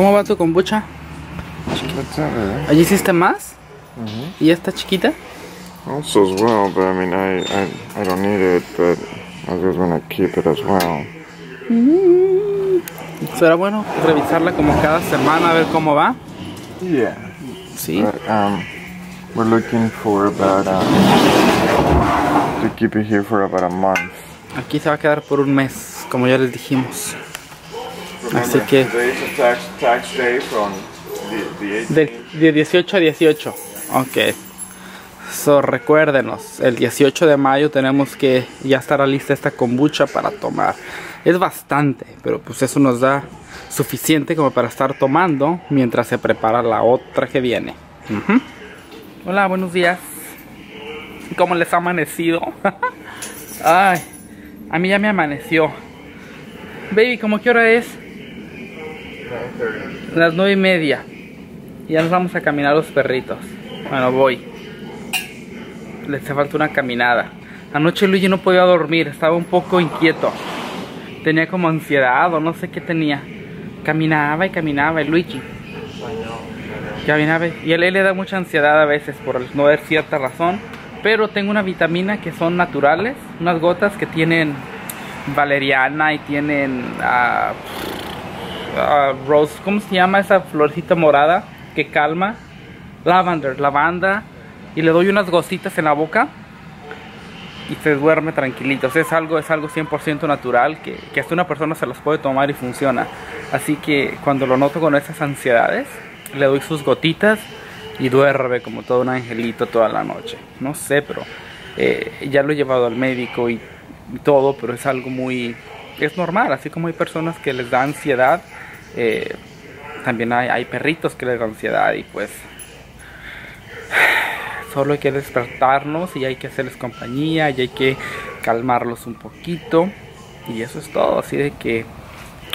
¿Cómo va tu kombucha? Chiquita, ¿eh? ¿Allí hiciste más? Uh-huh. ¿Y ya está chiquita? Also as well, but I mean, I don't need it, but I just want to keep it as well. Será bueno revisarla como cada semana a ver cómo va. Yeah. Sí. But, we're looking for about to keep it here for about a month. Aquí se va a quedar por un mes, como ya les dijimos. Así que de 18 a 18. Ok. So, recuérdenos, el 18 de mayo tenemos que ya estar lista esta kombucha para tomar. Es bastante, pero pues eso nos da suficiente como para estar tomando mientras se prepara la otra que viene. Uh-huh. Hola, buenos días. ¿Cómo les ha amanecido? Ay, a mí ya me amaneció. Baby, ¿cómo qué hora es? Las 9:30. Ya nos vamos a caminar los perritos. Bueno, voy. Le hace falta una caminada. Anoche Luigi no podía dormir, estaba un poco inquieto. Tenía como ansiedad o no sé qué tenía. Caminaba y caminaba el Luigi. Caminaba y a él le da mucha ansiedad a veces por no ver cierta razón. Pero tengo una vitamina que son naturales, unas gotas que tienen valeriana y tienen rose, ¿cómo se llama esa florcita morada que calma? Lavanda. Y le doy unas gotitas en la boca y se duerme tranquilito. O sea, es algo 100% natural que hasta una persona se las puede tomar y funciona. Así que cuando lo noto con esas ansiedades, le doy sus gotitas y duerme como todo un angelito toda la noche. No sé, pero ya lo he llevado al médico y todo, pero es algo muy... Es normal, así como hay personas que les da ansiedad, también hay perritos que les da ansiedad y pues... Solo hay que despertarnos y hay que hacerles compañía y hay que calmarlos un poquito. Y eso es todo, así de que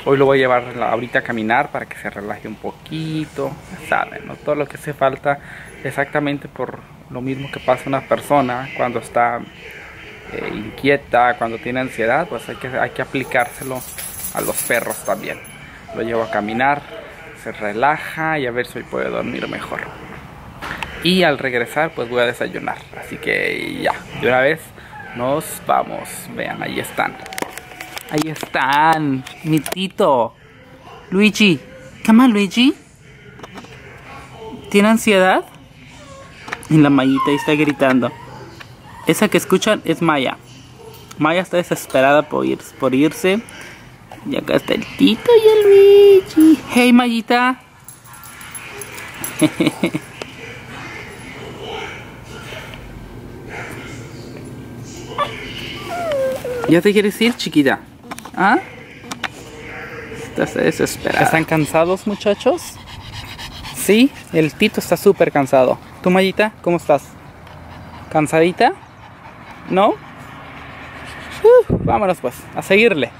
hoy lo voy a llevar ahorita a caminar para que se relaje un poquito. Saben, ¿no? Todo lo que hace falta exactamente por lo mismo que pasa una persona cuando está inquieta, cuando tiene ansiedad. Pues hay que aplicárselo a los perros también. Lo llevo a caminar, se relaja y a ver si hoy puede dormir mejor. Y al regresar pues voy a desayunar. Así que ya, de una vez nos vamos. Vean, ahí están. Ahí están. Mi Tito. Luigi. ¿Qué más, Luigi? ¿Tiene ansiedad? En la Mayita ahí está gritando. Esa que escuchan es Maya. Maya está desesperada por irse. Y acá está el Tito y el Luigi. Hey, Mayita. ¿Ya te quieres ir, chiquita? ¿Ah? Estás desesperada. ¿Están cansados, muchachos? Sí, el Tito está súper cansado. ¿Tú, Mayita, cómo estás? ¿Cansadita? ¿No? Vámonos, pues, a seguirle.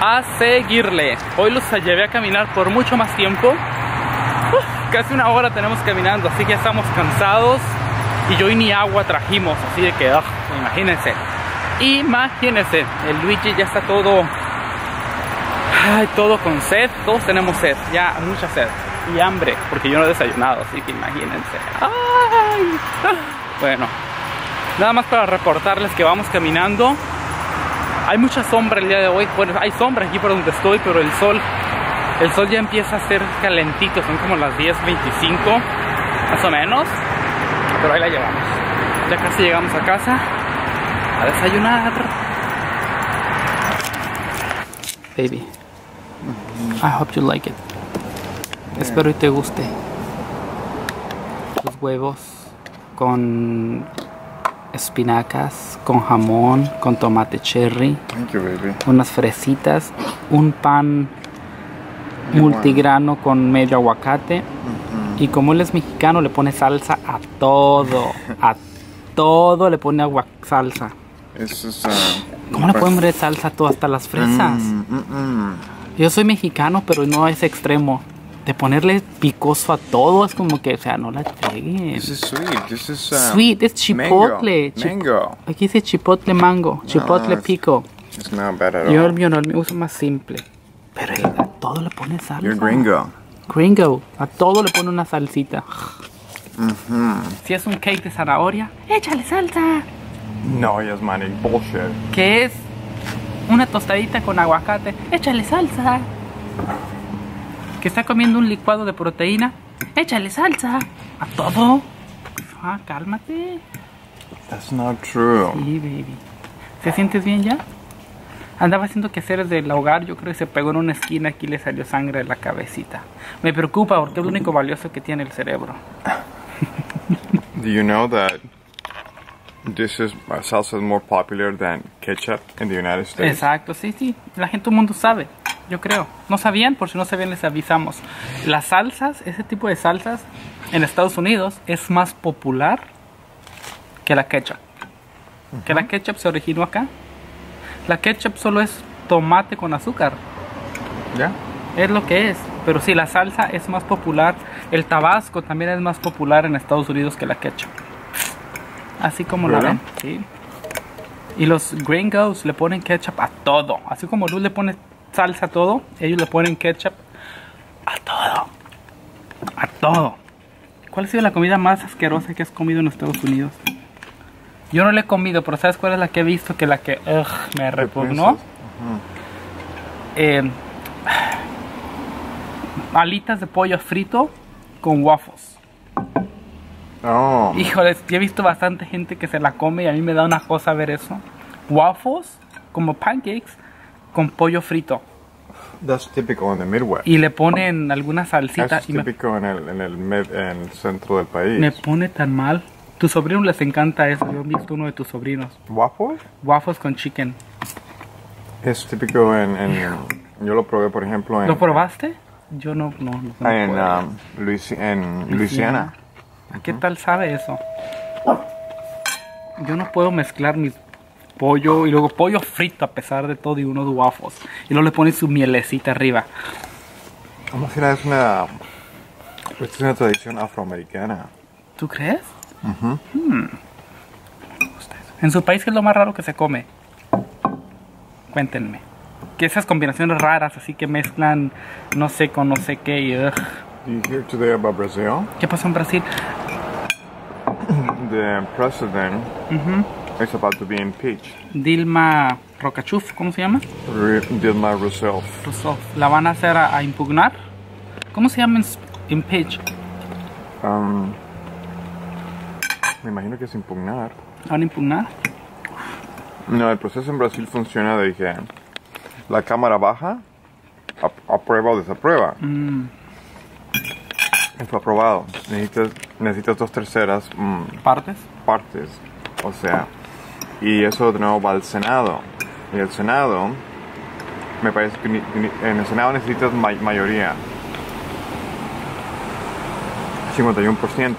A seguirle. Hoy los llevé a caminar por mucho más tiempo. Casi una hora tenemos caminando, así que estamos cansados. Y yo y ni agua trajimos, así de que, imagínense. Imagínense, el Luigi ya está todo, todo con sed. Todos tenemos sed, ya mucha sed. Y hambre, porque yo no he desayunado, así que imagínense. Ay. Bueno, nada más para reportarles que vamos caminando. Hay mucha sombra el día de hoy. Bueno, hay sombra aquí por donde estoy, pero el sol ya empieza a ser calentito. Son como las 10:25, más o menos. Pero ahí la llevamos. Ya casi llegamos a casa a desayunar. Baby, I hope you like it. Yeah. Espero y te guste. Los huevos con espinacas, con jamón, con tomate cherry. Thank you, baby. Unas fresitas, un pan multigrano con medio aguacate. Y como él es mexicano, le pone salsa a todo. A todo le pone salsa. Eso es, ¿cómo le pueden poner salsa a todo, hasta las fresas? Yo soy mexicano, pero no es extremo. De ponerle picoso a todo es como que, o sea, no la peguen. This is sweet. This is, sweet, es chipotle. Mango. Aquí dice chipotle mango. Chipotle pico. It's not bad at all. Yo me uso más simple. Pero él da todo. todo le pone salsa. You're gringo. Gringo. A todo le pone una salsita. Si es un cake de zanahoria, échale salsa. No, Yasmany, bullshit. ¿Qué es? Una tostadita con aguacate, échale salsa. Que está comiendo un licuado de proteína, échale salsa. A todo. Ah, cálmate. That's not true. Sí, baby. ¿Te sientes bien ya? Andaba haciendo quehaceres del hogar, yo creo que se pegó en una esquina, aquí le salió sangre de la cabecita. Me preocupa porque es lo único valioso que tiene el cerebro. Do you know that this is salsa is more popular than ketchup in the United States? Exacto, sí, sí. La gente del mundo sabe, yo creo. No sabían, por si no sabían les avisamos. Las salsas, ese tipo de salsas en Estados Unidos es más popular que la ketchup. Que la ketchup se originó acá. La ketchup solo es tomate con azúcar. ¿Ya? Es lo que es. Pero sí, la salsa es más popular. El tabasco también es más popular en Estados Unidos que la ketchup. Así como la ven. Sí. Y los gringos le ponen ketchup a todo. Así como Luz le pone salsa a todo, ellos le ponen ketchup a todo. A todo. ¿Cuál ha sido la comida más asquerosa que has comido en Estados Unidos? Yo no la he comido, pero ¿sabes cuál es la que he visto? Que la que me repugnó. Alitas de pollo frito con waffles. Oh. Híjoles, yo he visto bastante gente que se la come y a mí me da una cosa ver eso. Waffles, como pancakes, con pollo frito. That's typical in the Midwest. Y le ponen alguna salsita. Es típico en el centro del país. Me pone tan mal. Tu sobrino les encanta eso, yo he visto uno de tus sobrinos. ¿Waffles? Waffles con chicken. Es típico yo lo probé, por ejemplo, en... ¿Lo probaste? Yo no en Luisiana. ¿Qué tal sabe eso? Yo no puedo mezclar mi pollo y luego pollo frito a pesar de todo y unos waffles. Y luego le ponen su mielecita arriba. Vamos a ir a es una tradición afroamericana. ¿Tú crees? ¿En su país qué es lo más raro que se come? Cuéntenme. Que esas combinaciones raras, así que mezclan no sé con no sé qué y... You hear today about Brazil? ¿Qué pasó en Brasil? The president is about to be impeached. Dilma Rousseff, ¿cómo se llama? Dilma Rousseff. ¿La van a hacer a impugnar? ¿Cómo se llama impeach? Me imagino que es impugnar. ¿Van a impugnar? No, el proceso en Brasil funciona de que la Cámara Baja aprueba o desaprueba. Y fue aprobado. Necesitas 2/3 partes. Partes. O sea, y eso de nuevo va al Senado. Y el Senado, me parece que en el Senado necesitas mayoría. 51%.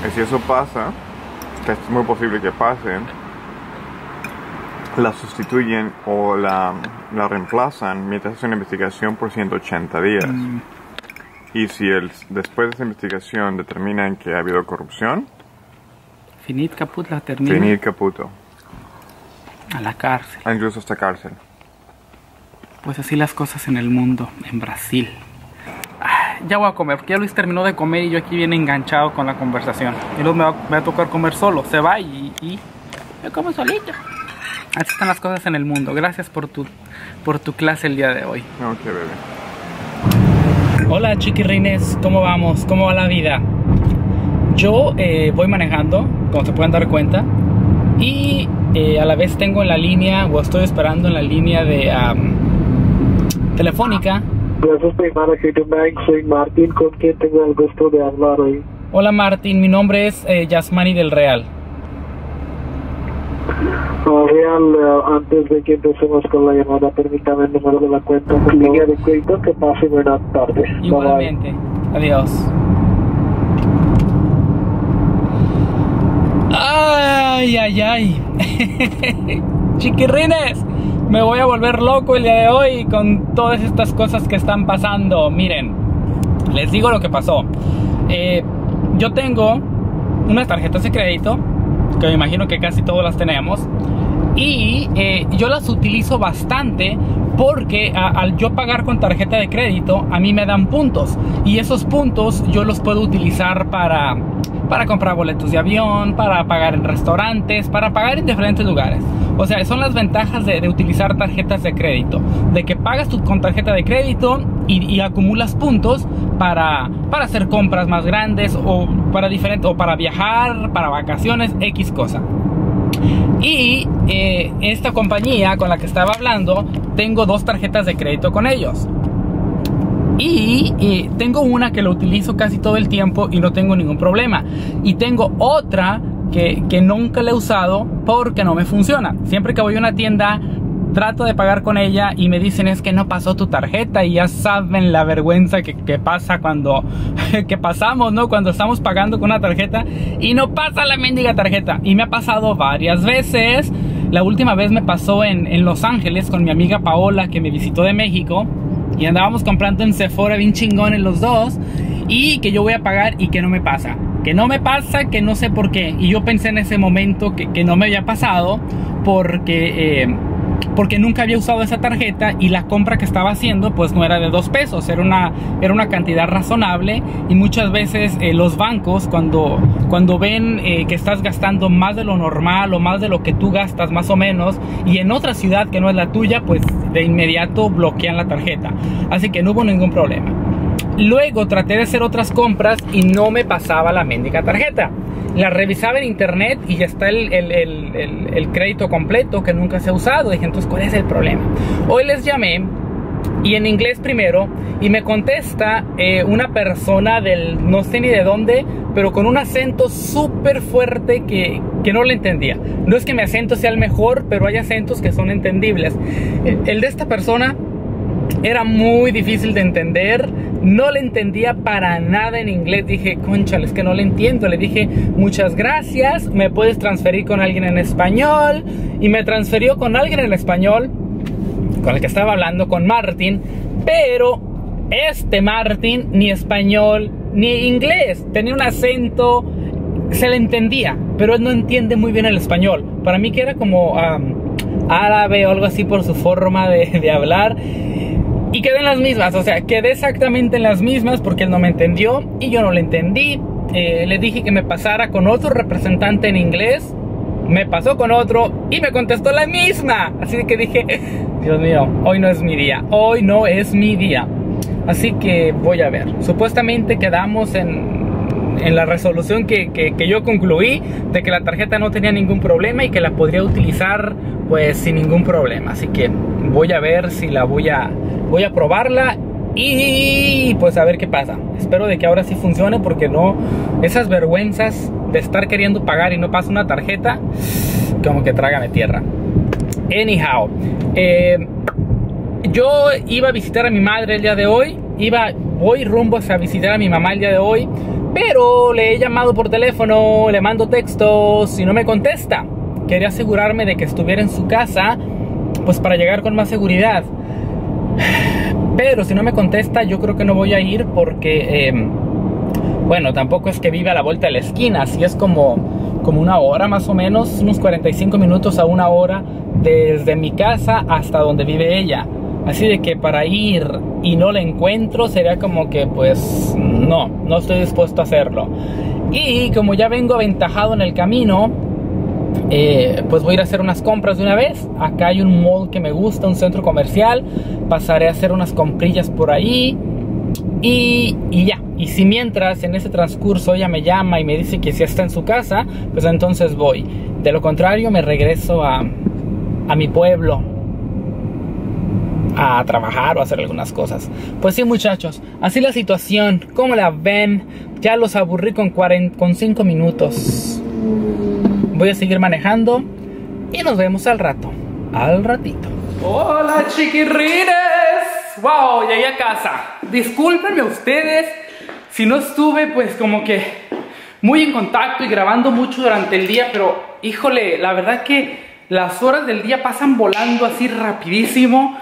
Y si eso pasa, que es muy posible que pase, la sustituyen o la reemplazan mientras hace una investigación por 180 días. Y si después de esa investigación determinan que ha habido corrupción, finit caput, la termina. Finit caputo. A la cárcel. Incluso hasta cárcel. Pues así las cosas en el mundo, en Brasil. Ya voy a comer, porque ya Luis terminó de comer y yo aquí bien enganchado con la conversación. Y luego me va a tocar comer solo. Se va y yo como solito. Así están las cosas en el mundo. Gracias por tu clase el día de hoy. Ok, bebé. Hola, chiquirrines. ¿Cómo vamos? ¿Cómo va la vida? Yo voy manejando, como se pueden dar cuenta. Y a la vez tengo en la línea, o estoy esperando en la línea de telefónica. Soy Martín, con quien tengo el gusto de hablar hoy. Hola Martín, mi nombre es Yasmany del Real. Antes de que empecemos con la llamada, permítame el número de la cuenta, línea de crédito, que pase buena tarde. Igualmente, bye. Adiós. Ay, ay, ay. Chiquirrines, me voy a volver loco el día de hoy con todas estas cosas que están pasando. Miren, les digo lo que pasó. Yo tengo unas tarjetas de crédito, que me imagino que casi todos las tenemos. Y yo las utilizo bastante porque al yo pagar con tarjeta de crédito, a mí me dan puntos, y esos puntos yo los puedo utilizar para comprar boletos de avión, para pagar en restaurantes, para pagar en diferentes lugares. O sea, son las ventajas de utilizar tarjetas de crédito, de que pagas con tarjeta de crédito y acumulas puntos para hacer compras más grandes, o para viajar, para vacaciones, X cosa. Y esta compañía con la que estaba hablando, tengo dos tarjetas de crédito con ellos. Y tengo una que lo utilizo casi todo el tiempo y no tengo ningún problema. Y tengo otra que nunca la he usado porque no me funciona. Siempre que voy a una tienda, trato de pagar con ella y me dicen, es que no pasó tu tarjeta. Y ya saben la vergüenza que pasa cuando pasamos, ¿no? Cuando estamos pagando con una tarjeta y no pasa la mendiga tarjeta. Y me ha pasado varias veces. La última vez me pasó en Los Ángeles con mi amiga Paola, que me visitó de México. Y andábamos comprando en Sephora bien chingones los dos, y que yo voy a pagar y que no me pasa. Que no me pasa, que no sé por qué. Y yo pensé en ese momento que no me había pasado porque nunca había usado esa tarjeta, y la compra que estaba haciendo pues no era de 2 pesos, era una cantidad razonable. Y muchas veces los bancos, cuando ven que estás gastando más de lo normal, o más de lo que tú gastas más o menos, y en otra ciudad que no es la tuya, pues de inmediato bloquean la tarjeta. Así que no hubo ningún problema. Luego traté de hacer otras compras y no me pasaba la mendiga tarjeta. La revisaba en internet y ya está el crédito completo que nunca se ha usado. Dije, entonces, ¿cuál es el problema? Hoy les llamé, y en inglés primero, y me contesta una persona del no sé ni de dónde, pero con un acento súper fuerte que no le entendía. No es que mi acento sea el mejor, pero hay acentos que son entendibles. El de esta persona era muy difícil de entender. No le entendía para nada en inglés. Dije, cónchale, es que no le entiendo. Le dije, muchas gracias, me puedes transferir con alguien en español. Y me transfirió con alguien en español, con el que estaba hablando, con Martín. Pero este Martín ni español ni inglés. Tenía un acento, se le entendía, pero él no entiende muy bien el español. Para mí que era como árabe o algo así por su forma de hablar. Y quedé en las mismas, o sea, quedé exactamente en las mismas, porque él no me entendió y yo no le entendí. Le dije que me pasara con otro representante en inglés. Me pasó con otro y me contestó la misma. Así que dije, Dios mío, hoy no es mi día, hoy no es mi día. Así que voy a ver. Supuestamente quedamos en la resolución que yo concluí, de que la tarjeta no tenía ningún problema y que la podría utilizar pues sin ningún problema. Así que voy a ver si la voy a probarla y pues a ver qué pasa. Espero de que ahora sí funcione, porque no, esas vergüenzas de estar queriendo pagar y no pasa una tarjeta, como que trágame tierra. Anyhow, yo iba a visitar a mi madre el día de hoy, voy rumbo a visitar a mi mamá el día de hoy, pero le he llamado por teléfono, le mando textos y no me contesta. Quería asegurarme de que estuviera en su casa, pues para llegar con más seguridad. Pero si no me contesta, yo creo que no voy a ir, porque bueno, tampoco es que viva a la vuelta de la esquina. Así es como una hora más o menos, unos 45 minutos a una hora desde mi casa hasta donde vive ella. Así de que para ir y no la encuentro, sería como que pues no estoy dispuesto a hacerlo. Y como ya vengo aventajado en el camino, pues voy a ir a hacer unas compras de una vez. Acá hay un mall que me gusta, un centro comercial. Pasaré a hacer unas comprillas por ahí y ya. Y si mientras en ese transcurso ella me llama y me dice que si está en su casa, pues entonces voy. De lo contrario, me regreso a mi pueblo a trabajar o a hacer algunas cosas. Pues sí, muchachos, así la situación. ¿Cómo la ven? Ya los aburrí con 5 minutos. Voy a seguir manejando y nos vemos al rato, al ratito. ¡Hola, chiquirrines! ¡Wow! Llegué a casa. Discúlpenme ustedes si no estuve pues como que muy en contacto y grabando mucho durante el día, pero híjole, la verdad que las horas del día pasan volando así rapidísimo,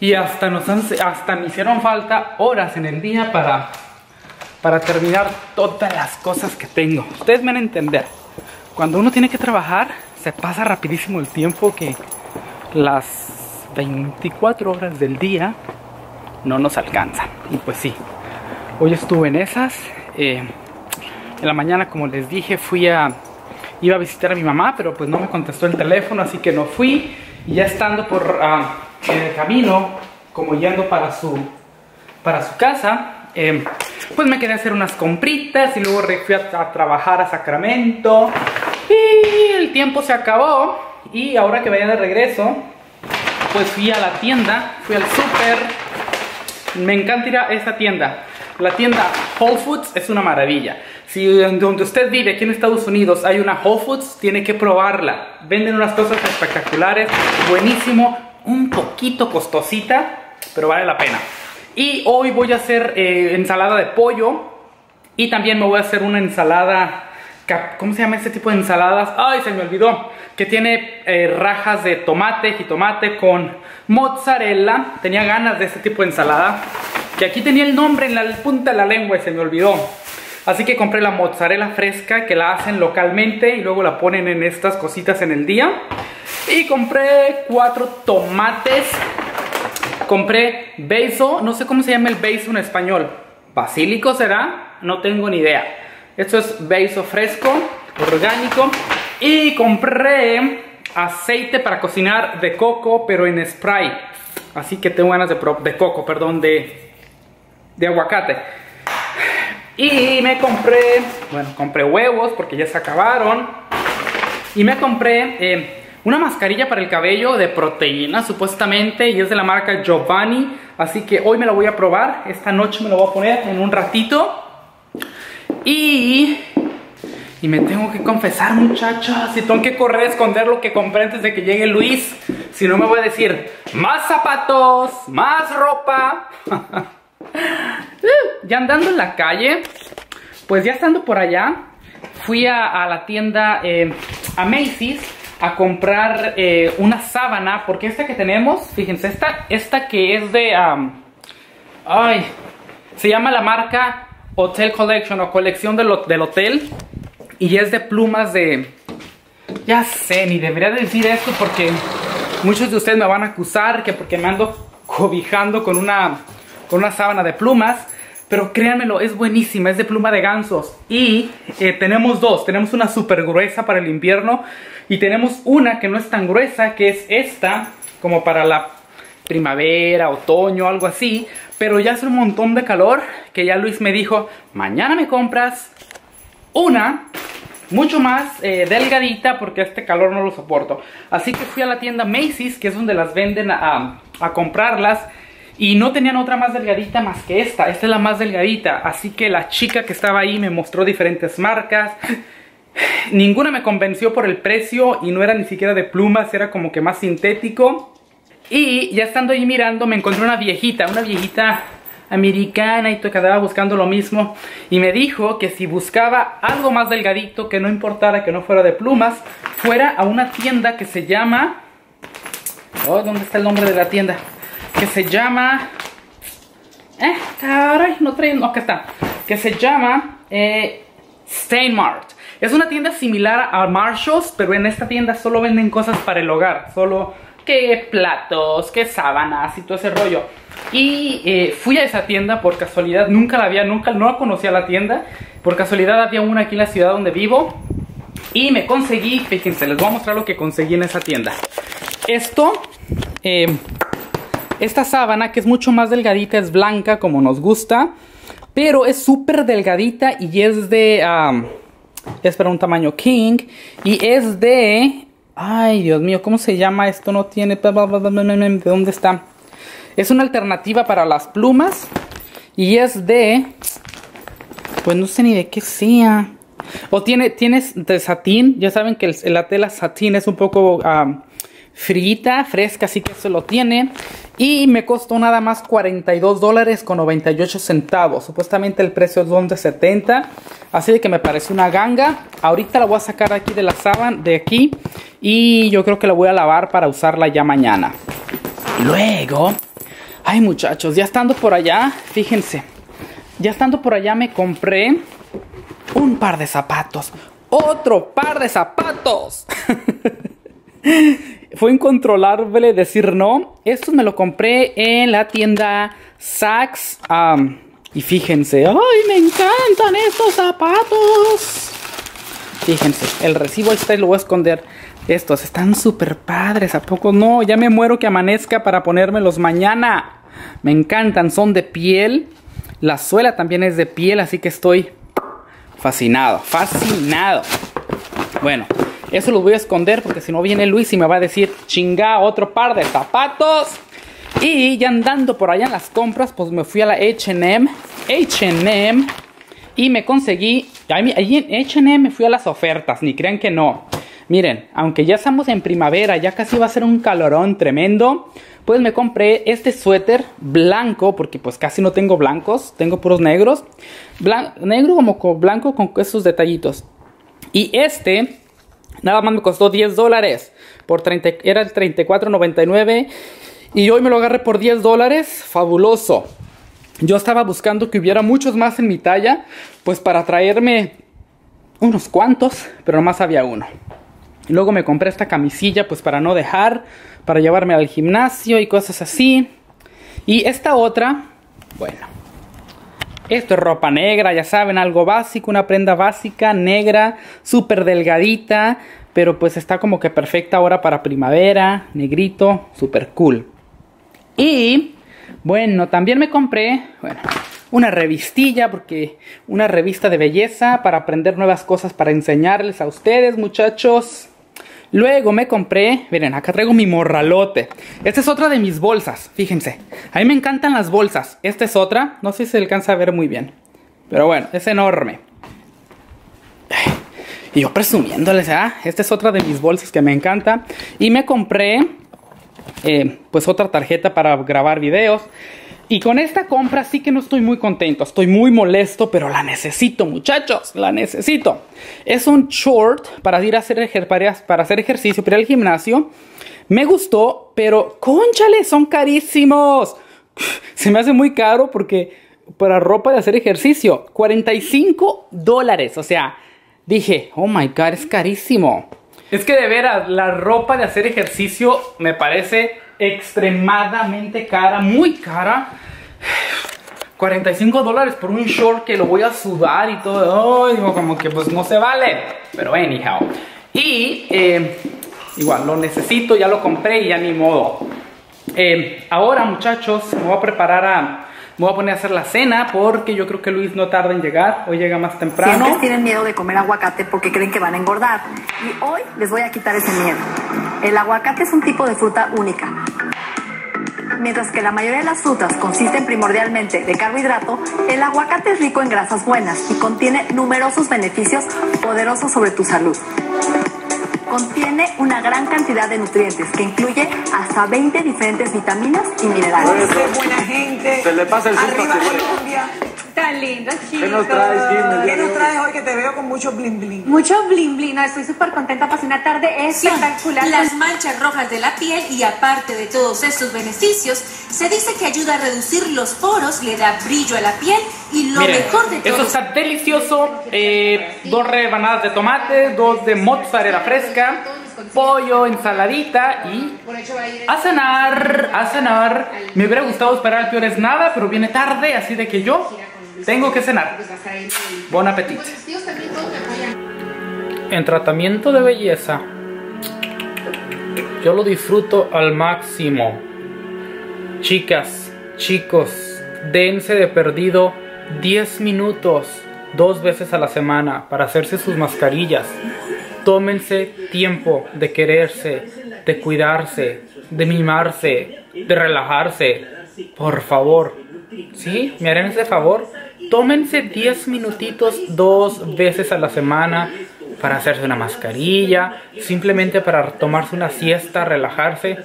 y hasta me hicieron falta horas en el día para terminar todas las cosas que tengo. Ustedes me van a entender. Cuando uno tiene que trabajar, se pasa rapidísimo el tiempo, que las 24 horas del día no nos alcanzan. Y pues sí, hoy estuve en esas. En la mañana, como les dije, iba a visitar a mi mamá, pero pues no me contestó el teléfono, así que no fui. Y ya estando en el camino, como yendo para su casa, pues me quedé a hacer unas compritas y luego fui a trabajar a Sacramento. Y el tiempo se acabó. Y ahora que vaya de regreso, pues fui a la tienda, fui al súper. Me encanta ir a esta tienda. La tienda Whole Foods es una maravilla. Si donde usted vive, aquí en Estados Unidos, hay una Whole Foods, tiene que probarla. Venden unas cosas espectaculares, buenísimo, un poquito costosita, pero vale la pena. Y hoy voy a hacer ensalada de pollo, y también me voy a hacer una ensalada, ¿cómo se llama este tipo de ensaladas? Ay, se me olvidó, que tiene rajas de tomate, jitomate con mozzarella. Tenía ganas de este tipo de ensalada, que aquí tenía el nombre en la punta de la lengua y se me olvidó. Así que compré la mozzarella fresca, que la hacen localmente y luego la ponen en estas cositas en el día. Y compré 4 tomates. Compré basil, no sé cómo se llama el basil en español. ¿Basílico será? No tengo ni idea. Esto es basil fresco, orgánico. Y compré aceite para cocinar de coco, pero en spray. Así que tengo ganas de aguacate. Y me compré, bueno, compré huevos porque ya se acabaron. Y me compré una mascarilla para el cabello de proteína, supuestamente. Y es de la marca Giovanni. Así que hoy me la voy a probar. Esta noche me la voy a poner en un ratito. Y me tengo que confesar, muchachas, si tengo que correr a esconder lo que compré antes de que llegue Luis. Si no, me voy a decir, más zapatos, más ropa. Ya andando en la calle, pues ya estando por allá, fui a la tienda, a Macy's, a comprar una sábana, porque esta que tenemos, fíjense, esta que es de, se llama la marca Hotel Collection o colección del hotel, y es de plumas de, ya sé, ni debería decir esto porque muchos de ustedes me van a acusar que porque me ando cobijando con una sábana de plumas, pero créanmelo, es buenísima, es de pluma de gansos. Y tenemos dos, tenemos una súper gruesa para el invierno y tenemos una que no es tan gruesa, que es esta, como para la primavera, otoño, algo así, pero ya hace un montón de calor que ya Luis me dijo, mañana me compras una mucho más delgadita porque este calor no lo soporto. Así que fui a la tienda Macy's, que es donde las venden a comprarlas. Y no tenían otra más delgadita más que esta. Esta es la más delgadita. Así que la chica que estaba ahí me mostró diferentes marcas. Ninguna me convenció por el precio. Y no era ni siquiera de plumas. Era como que más sintético. Y ya estando ahí mirando me encontré una viejita. Una viejita americana. Y quedaba buscando lo mismo. Y me dijo que si buscaba algo más delgadito, que no importara, que no fuera de plumas, fuera a una tienda que se llama... Oh, ¿dónde está el nombre de la tienda? Que se llama... caray, no traigo... No, acá está. Que se llama Stein Mart. Es una tienda similar a Marshall's, pero en esta tienda solo venden cosas para el hogar. Solo que platos, que sábanas y todo ese rollo. Y fui a esa tienda por casualidad. Nunca la había, no la conocía la tienda. Por casualidad había una aquí en la ciudad donde vivo. Y me conseguí, fíjense, les voy a mostrar lo que conseguí en esa tienda. Esta sábana, que es mucho más delgadita, es blanca como nos gusta, pero es súper delgadita y es de, es para un tamaño king y es de, ay Dios mío, ¿cómo se llama? Esto no tiene, ¿de dónde está? Es una alternativa para las plumas y es de, pues no sé ni de qué sea, o tiene de satín. Ya saben que la tela satín es un poco... frita, fresca, así que eso lo tiene. Y me costó nada más $42.98. Supuestamente el precio es $11.70. Así de que me parece una ganga. Ahorita la voy a sacar aquí de la sábana, de aquí. Y yo creo que la voy a lavar para usarla ya mañana. Luego, ay muchachos, ya estando por allá, fíjense. Ya estando por allá me compré un par de zapatos. ¡Otro par de zapatos! Fue incontrolable decir no. Estos me lo compré en la tienda Saks. Y fíjense. ¡Ay, me encantan estos zapatos! Fíjense, el recibo está y lo voy a esconder. Estos están súper padres. ¿A poco no? Ya me muero que amanezca para ponérmelos mañana. Me encantan. Son de piel. La suela también es de piel, así que estoy fascinado. Fascinado. Bueno, eso lo voy a esconder porque si no viene Luis y me va a decir, chinga, otro par de zapatos. Y ya andando por allá en las compras, pues me fui a la H&M. Y me conseguí, ahí en H&M me fui a las ofertas, ni crean que no. Miren, aunque ya estamos en primavera, ya casi va a ser un calorón tremendo, pues me compré este suéter blanco, porque pues casi no tengo blancos, tengo puros negros. Negro como con blanco con esos detallitos. Y este, nada más me costó $10, era el $34.99 y hoy me lo agarré por $10, fabuloso. Yo estaba buscando que hubiera muchos más en mi talla, pues para traerme unos cuantos, pero nomás había uno. Y luego me compré esta camisilla, pues para no dejar, para llevarme al gimnasio y cosas así. Y esta otra, bueno, esto es ropa negra, ya saben, algo básico, una prenda básica, negra, súper delgadita, pero pues está como que perfecta ahora para primavera, negrito, súper cool. Y, bueno, también me compré, bueno, una revistilla, porque una revista de belleza para aprender nuevas cosas, para enseñarles a ustedes, muchachos. Luego me compré, miren, acá traigo mi morralote. Esta es otra de mis bolsas, fíjense. A mí me encantan las bolsas. Esta es otra, no sé si se alcanza a ver muy bien. Pero bueno, es enorme. Y yo presumiéndoles, esta es otra de mis bolsas que me encanta. Y me compré, pues otra tarjeta para grabar videos. Y con esta compra sí que no estoy muy contento. Estoy muy molesto, pero la necesito, muchachos. La necesito. Es un short para ir a hacer, ejercicio, para ir al gimnasio. Me gustó, pero ¡cónchale! Son carísimos. Se me hace muy caro porque para ropa de hacer ejercicio, $45. O sea, dije, oh my God, es carísimo. Es que de veras, la ropa de hacer ejercicio me parece extremadamente cara, muy cara. $45 por un short que lo voy a sudar y todo. Ay, digo, como que pues no se vale. Pero anyhow. Y igual lo necesito, ya lo compré y ya ni modo. Ahora, muchachos, me voy a preparar a... Me voy a poner a hacer la cena porque yo creo que Luis no tarda en llegar. Hoy llega más temprano. Siempre tienen miedo de comer aguacate porque creen que van a engordar. Y hoy les voy a quitar ese miedo. El aguacate es un tipo de fruta única. Mientras que la mayoría de las frutas consisten primordialmente de carbohidrato, el aguacate es rico en grasas buenas y contiene numerosos beneficios poderosos sobre tu salud. Contiene una gran cantidad de nutrientes que incluye hasta 20 diferentes vitaminas y minerales. ¡Qué buena gente! Se le pasa el susto. ¡Arriba Colombia! ¡Tan linda, chicos! ¿Qué nos traes, Jimmy? ¿Qué nos traes hoy que te veo con mucho bling bling? Mucho bling bling. Estoy súper contenta. Pasé una tarde espectacular. Las manchas rojas de la piel y aparte de todos estos beneficios, se dice que ayuda a reducir los poros, le da brillo a la piel y lo mejor de todo... Esto está delicioso. 2 rebanadas de tomate, 2 de mozzarella fresca, pollo, ensaladita y a cenar, Me hubiera gustado esperar que es nada, pero viene tarde, así de que yo tengo que cenar. Buen apetito. En tratamiento de belleza, yo lo disfruto al máximo. Chicas, chicos, dense de perdido 10 minutos 2 veces a la semana para hacerse sus mascarillas. Tómense tiempo de quererse, de cuidarse, de mimarse, de relajarse. Por favor. ¿Sí? ¿Me harán ese favor? Tómense 10 minutitos 2 veces a la semana para hacerse una mascarilla, simplemente para tomarse una siesta, relajarse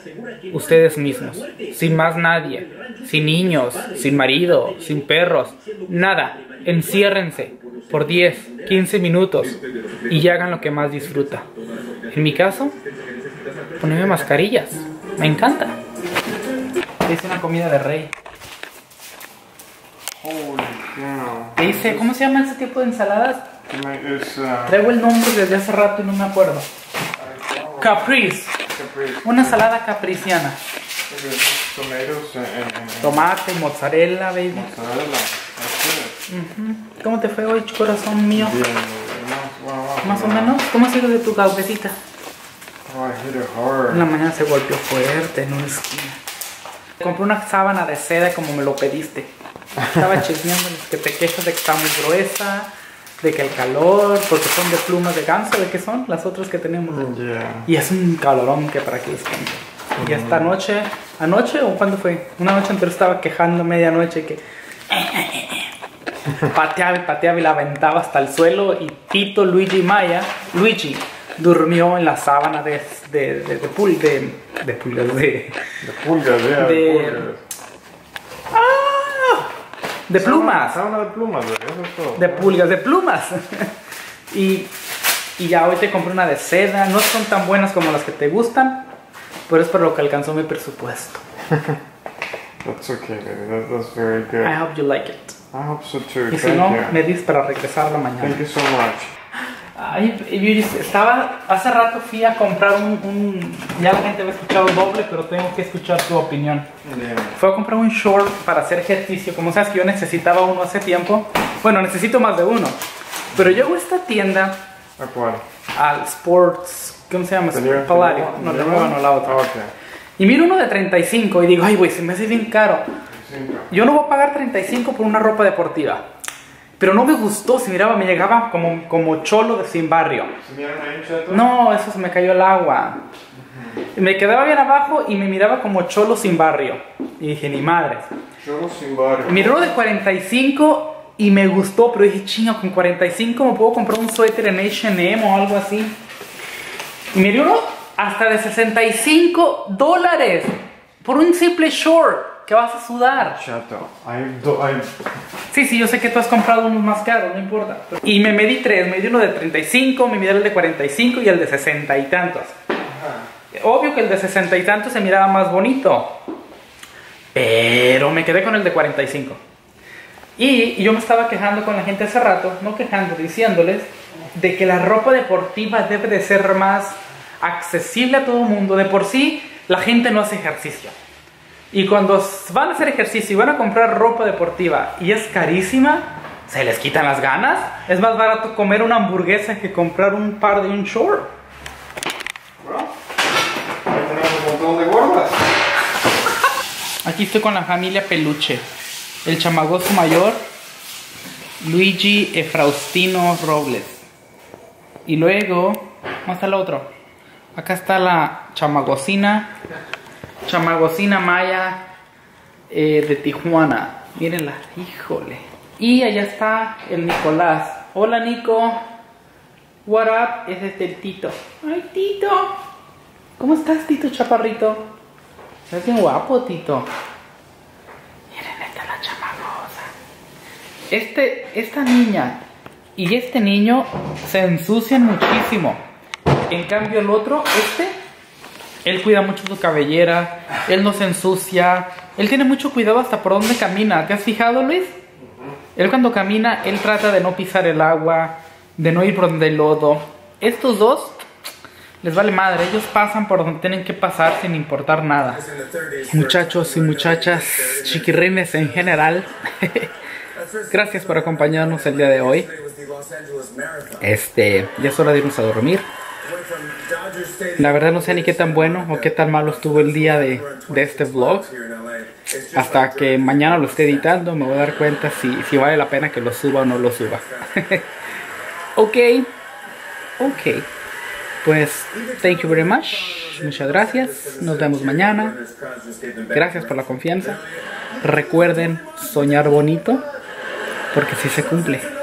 ustedes mismos. Sin más nadie, sin niños, sin marido, sin perros, nada. Enciérrense por 10, 15 minutos y hagan lo que más disfruta. En mi caso, ponerme mascarillas. Me encanta. Es una comida de rey. Te dice, ¿cómo se llama ese tipo de ensaladas? Traigo el nombre desde hace rato y no me acuerdo. Caprice. Una ensalada capriciana. Tomate, mozzarella, baby. Mozzarella. ¿Cómo te fue hoy, corazón mío? Bien. Más o menos. ¿Cómo ha sido de tu golpecita? En la mañana se golpeó fuerte en una esquina. Compré una sábana de seda como me lo pediste. Estaba chismeando que te quejas de que está muy gruesa, de que el calor, porque son de plumas de ganso, ¿de qué son? Las otras que tenemos. Y es un calorón que para que les cuente. Y esta noche, ¿anoche o cuándo fue? Una noche entera estaba quejando medianoche que pateaba y pateaba y la aventaba hasta el suelo. Y Tito, Luigi y Maya, Luigi durmió en la sábana de plumas. Sábana de plumas, eso es todo. De pulgas, de plumas. Y ya hoy te compré una de seda. No son tan buenas como las que te gustan, pero es para lo que alcanzó mi presupuesto. That's okay, baby. That's very good. I hope you like it. I hope so too. Y si no, me dices para regresar a la mañana. Thank you so much. Ay, estaba, hace rato fui a comprar ya la gente había escuchado doble, pero tengo que escuchar tu opinión. Fui a comprar un short para hacer ejercicio. Como sabes que yo necesitaba uno hace tiempo. Bueno, necesito más de uno. Pero yo hago esta tienda. ¿A cuál? Al Sports, ¿cómo se llama? Paladio. No, no, la otra. Okay. Y miro uno de 35 y digo, ay güey, se me hace bien caro. 35. Yo no voy a pagar 35 por una ropa deportiva. Pero no me gustó, se miraba, me llegaba como cholo de sin barrio. ¿Se miraron ahí, chato? No, eso se me cayó el agua. Me quedaba bien abajo y me miraba como cholo sin barrio. Y dije, ni madre. Cholo sin barrio. Miré uno de 45 y me gustó, pero dije, chinga, con 45 me puedo comprar un suéter en H&M o algo así. Y miré uno hasta de $65 por un simple short. ¿Qué vas a sudar? Sí, yo sé que tú has comprado unos más caros, no importa. Y me medí tres, me di uno de 35, me medí el de 45 y el de 60 y tantos. Ajá. Obvio que el de 60 y tantos se miraba más bonito, pero me quedé con el de 45. Y yo me estaba quejando con la gente hace rato, no quejando, diciéndoles de que la ropa deportiva debe de ser más accesible a todo el mundo. De por sí, la gente no hace ejercicio. Y cuando van a hacer ejercicio y van a comprar ropa deportiva y es carísima, se les quitan las ganas. Es más barato comer una hamburguesa que comprar un par de un short. Bueno, ahí tenemos un montón de gordas. Aquí estoy con la familia Peluche. El chamagoso mayor, Luigi Efraustino Robles. Y luego, ¿cómo está el otro? Acá está la chamagocina. Chamagocina Maya de Tijuana. Mírenla, híjole. Y allá está el Nicolás. Hola, Nico. What up? Es este el Tito. Ay, Tito. ¿Cómo estás, Tito Chaparrito? Estás bien guapo, Tito. Miren, esta es la chamagosa. Esta niña y este niño se ensucian muchísimo. En cambio, el otro, él cuida mucho su cabellera, él no se ensucia, él tiene mucho cuidado hasta por dónde camina. ¿Te has fijado, Luis? Él cuando camina, él trata de no pisar el agua, de no ir por donde hay lodo. Estos dos, les vale madre, ellos pasan por donde tienen que pasar sin importar nada. Muchachos y muchachas, chiquirrines en general, gracias por acompañarnos el día de hoy. Ya es hora de irnos a dormir. La verdad no sé ni qué tan bueno o qué tan malo estuvo el día de este vlog. Hasta que mañana lo esté editando me voy a dar cuenta si vale la pena que lo suba o no lo suba. Ok. Pues, thank you very much. Muchas gracias. Nos vemos mañana. Gracias por la confianza. Recuerden soñar bonito, porque sí se cumple.